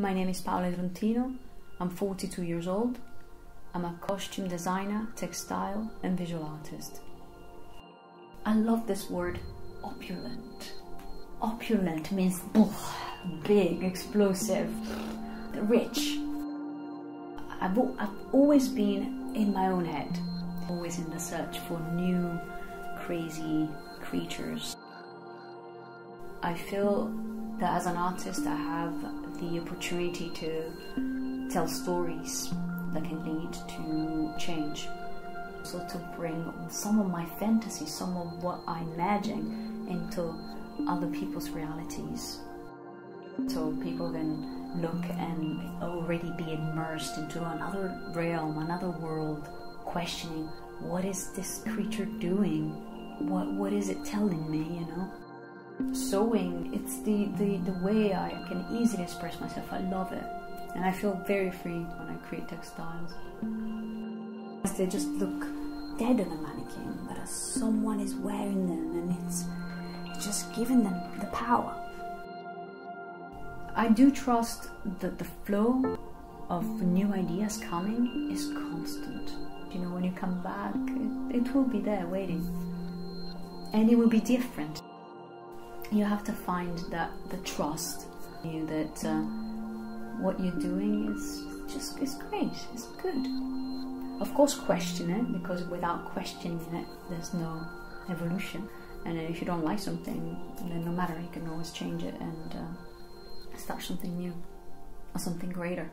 My name is Paola Idrontino, I'm 42 years old, I'm a costume designer, textile and visual artist. I love this word, opulent. Opulent means big, explosive, rich. I've always been in my own head, always in the search for new, crazy creatures. I feel that as an artist I have the opportunity to tell stories that can lead to change. So to bring some of my fantasy, some of what I imagine into other people's realities. So people can look and already be immersed into another realm, another world, questioning what is this creature doing? What is it telling me, you know? Sewing, it's the way I can easily express myself. I love it, and I feel very free when I create textiles. They just look dead on a mannequin, but someone is wearing them, and it's just giving them the power. I do trust that the flow of new ideas coming is constant. You know, when you come back, it will be there waiting, and it will be different. You have to find that the trust in you that what you're doing is just great, it's good. Of course, question it, because without questioning it, there's no evolution. And if you don't like something, then no matter, you can always change it and start something new or something greater.